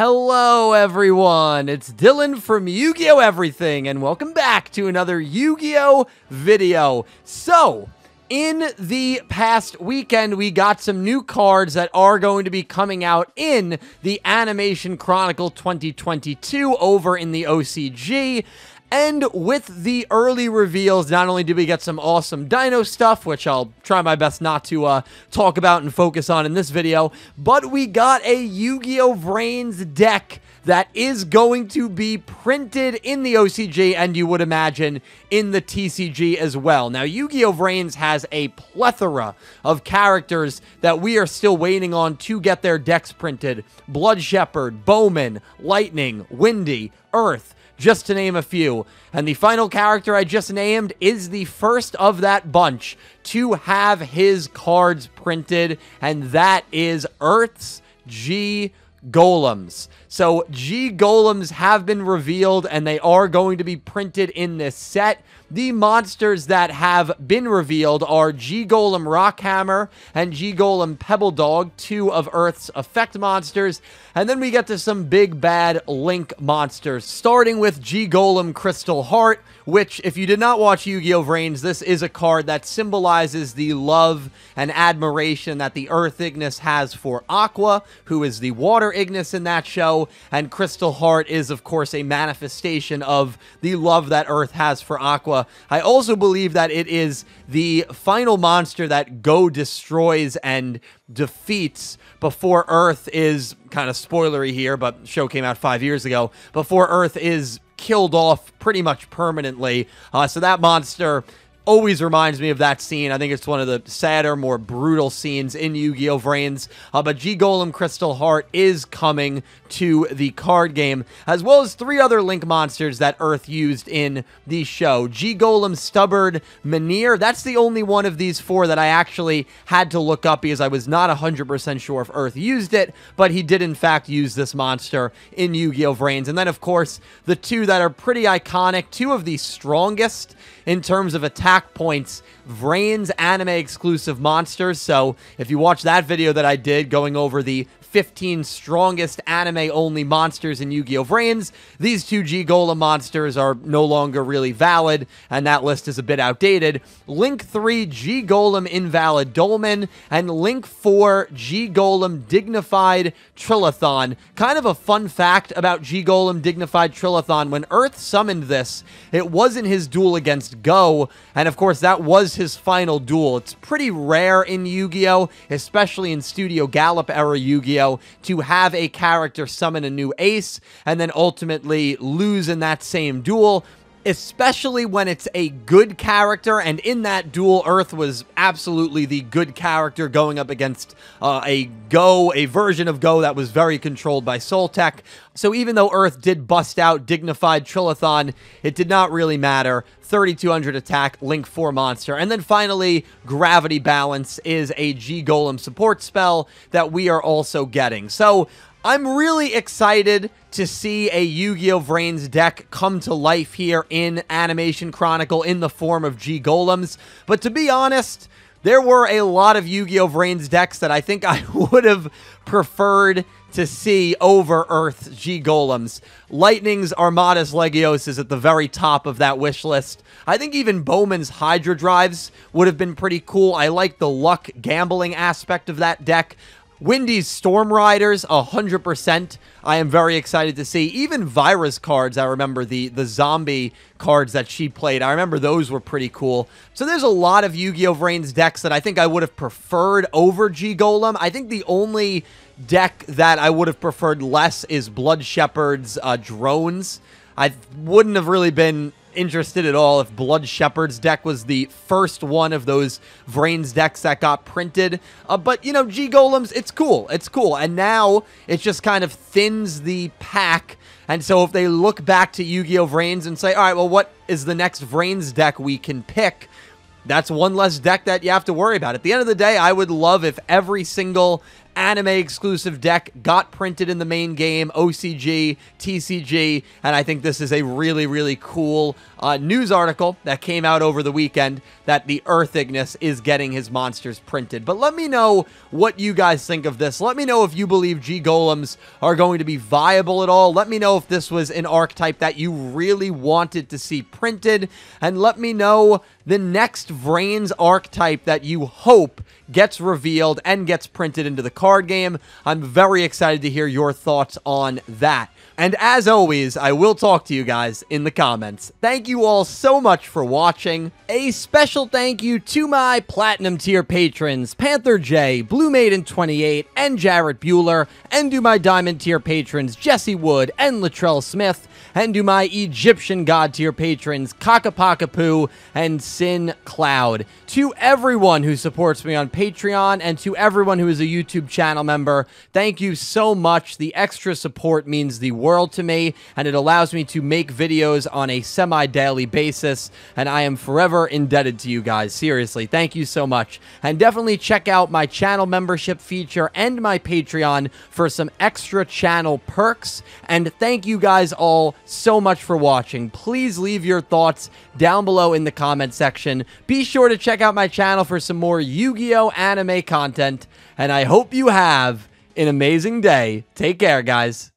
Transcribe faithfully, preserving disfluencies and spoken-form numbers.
Hello everyone, it's Dylan from Yu-Gi-Oh! Everything, and welcome back to another Yu-Gi-Oh! Video. So, in the past weekend, we got some new cards that are going to be coming out in the Animation Chronicle twenty twenty-two over in the O C G. And with the early reveals, not only do we get some awesome dino stuff, which I'll try my best not to uh, talk about and focus on in this video, but we got a Yu-Gi-Oh! Brains deck that is going to be printed in the O C G and you would imagine in the T C G as well. Now, Yu-Gi-Oh! Brains has a plethora of characters that we are still waiting on to get their decks printed. Blood Shepherd, Bowman, Lightning, Windy, Earth, just to name a few. And the final character I just named is the first of that bunch to have his cards printed, and that is Earth's G-Golems. So G-Golems have been revealed, and they are going to be printed in this set. The monsters that have been revealed are G-Golem Rockhammer and G-Golem Pebbledog, two of Earth's effect monsters. And then we get to some big bad Link monsters, starting with G-Golem Crystal Heart, which, if you did not watch Yu-Gi-Oh! Brains, this is a card that symbolizes the love and admiration that the Earth Ignis has for Aqua, who is the Water Ignis in that show. And Crystal Heart is, of course, a manifestation of the love that Earth has for Aqua. I also believe that it is the final monster that Go destroys and defeats before Earth is, kind of spoilery here, but the show came out five years ago, before Earth is killed off pretty much permanently. Uh, so that monster always reminds me of that scene. I think it's one of the sadder, more brutal scenes in Yu-Gi-Oh! Brains. Uh, but G-Golem Crystal Heart is coming to the card game, as well as three other Link monsters that Earth used in the show. G-Golem Stubbard Minear. That's the only one of these four that I actually had to look up because I was not one hundred percent sure if Earth used it, but he did in fact use this monster in Yu-Gi-Oh! Brains. And then, of course, the two that are pretty iconic, two of the strongest in terms of attack points, Vrain's anime exclusive monsters. So if you watch that video that I did going over the fifteen strongest anime only monsters in Yu-Gi-Oh! Brains, these two G-Golem monsters are no longer really valid, and that list is a bit outdated. Link three G-Golem Invalid Dolmen and Link four G-Golem Dignified Trilithon. Kind of a fun fact about G-Golem Dignified Trilithon: when Earth summoned this, it wasn't his duel against Go, and of course that was his final duel. It's pretty rare in Yu-Gi-Oh!, especially in Studio Gallop era Yu-Gi-Oh!, to have a character summon a new ace and then ultimately lose in that same duel, especially when it's a good character. And in that duel, Earth was absolutely the good character going up against uh, a Go, a version of Go that was very controlled by Soul Tech. So even though Earth did bust out Dignified Trilithon, it did not really matter. thirty-two hundred attack, Link four monster. And then finally, Gravity Balance is a G-Golem support spell that we are also getting. So I'm really excited to see a Yu-Gi-Oh! Brains deck come to life here in Animation Chronicle in the form of G-Golems. But to be honest, there were a lot of Yu-Gi-Oh! Brains decks that I think I would have preferred to see over Earth's G-Golems. Lightning's Armadas Legios is at the very top of that wish list. I think even Bowman's Hydra Drives would have been pretty cool. I like the luck gambling aspect of that deck. Windy's Storm Riders, one hundred percent. I am very excited to see. Even Vyrus cards, I remember the, the zombie cards that she played. I remember those were pretty cool. So there's a lot of Yu-Gi-Oh! Brains decks that I think I would have preferred over G-Golem. I think the only deck that I would have preferred less is Blood Shepherd's uh, Drones. I wouldn't have really been interested at all if Blood Shepherd's deck was the first one of those Vrain's decks that got printed. Uh, but, you know, G-Golems, it's cool. It's cool. And now it just kind of thins the pack. And so if they look back to Yu-Gi-Oh! Vrains and say, all right, well, what is the next Vrains deck we can pick? That's one less deck that you have to worry about. At the end of the day, I would love if every single anime-exclusive deck, got printed in the main game, O C G, T C G, and I think this is a really, really cool uh, news article that came out over the weekend that the Earth Ignis is getting his monsters printed. But let me know what you guys think of this. Let me know if you believe G-Golems are going to be viable at all. Let me know if this was an archetype that you really wanted to see printed, and let me know the next Vrains archetype that you hope gets revealed and gets printed into the card game. I'm very excited to hear your thoughts on that. And as always, I will talk to you guys in the comments. Thank you all so much for watching. A special thank you to my Platinum tier patrons, Panther J, Blue maiden twenty-eight, and Jarrett Buller, and to my Diamond tier patrons, Jesse Wood and Latrell Smith, and to my Egyptian God tier patrons, Ccapacappuuu and Sin Cloud. To everyone who supports me on Patreon and to everyone who is a YouTube channel member, thank you so much. The extra support means the world world to me, and it allows me to make videos on a semi-daily basis, and I am forever indebted to you guys. Seriously, thank you so much. And definitely check out my channel membership feature and my Patreon for some extra channel perks, and thank you guys all so much for watching. Please leave your thoughts down below in the comment section. Be sure to check out my channel for some more Yu-Gi-Oh! Anime content, and I hope you have an amazing day. Take care, guys.